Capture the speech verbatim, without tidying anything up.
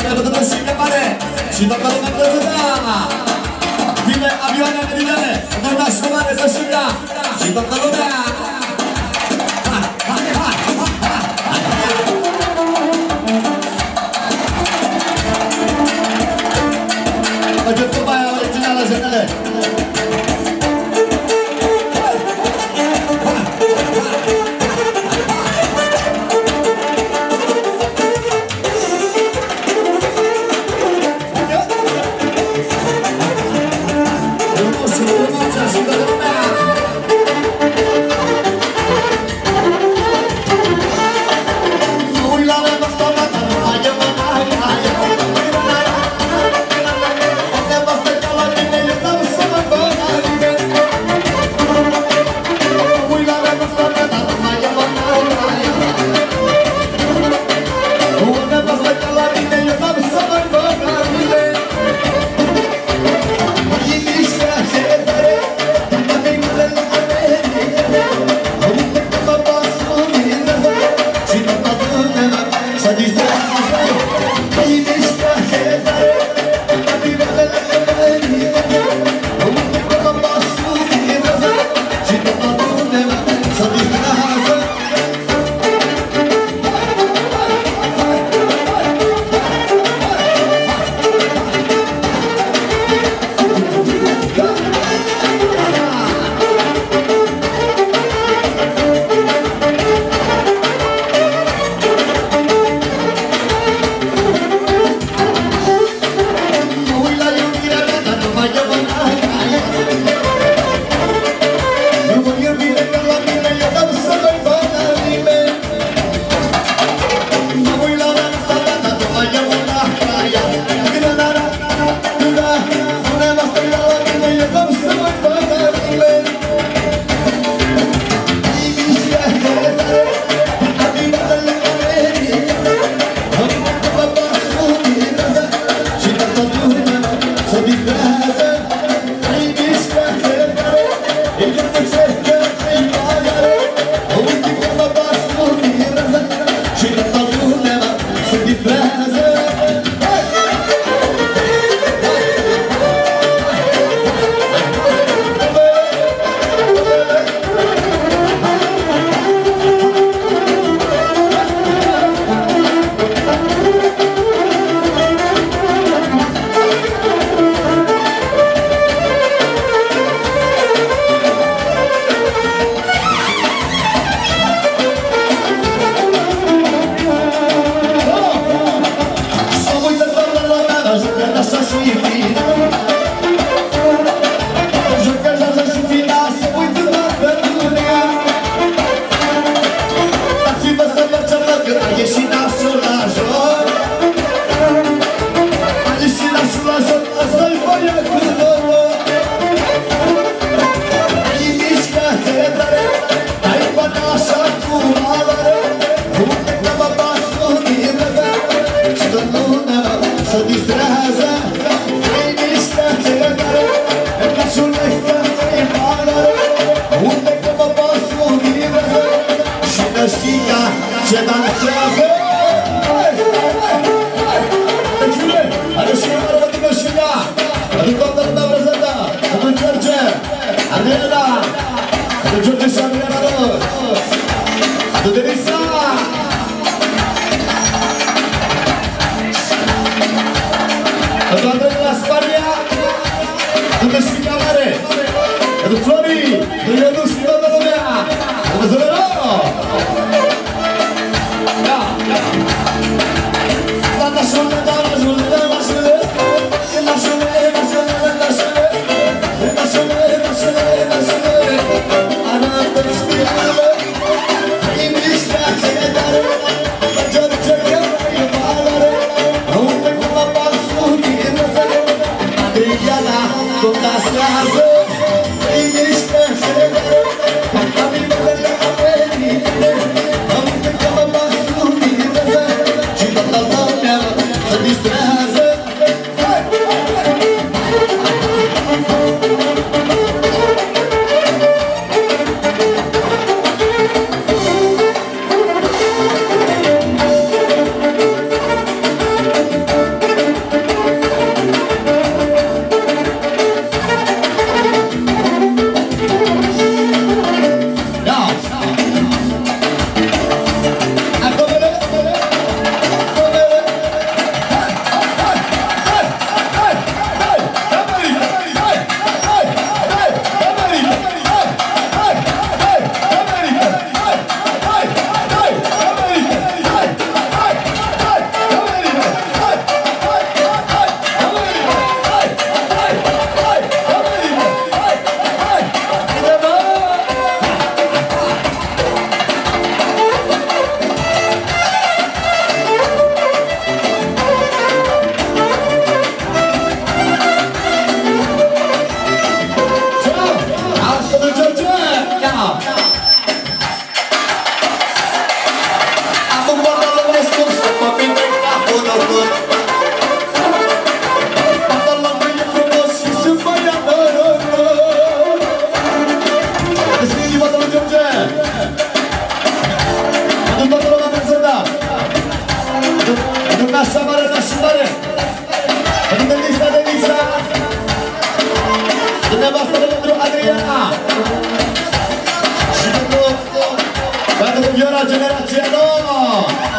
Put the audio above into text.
여러분들 열심히 말해 지도권을 만들어준다. 미래 아비와는 미래를 오늘 다시 만나서 싶다. 지도권으로 I'm Generație nouă!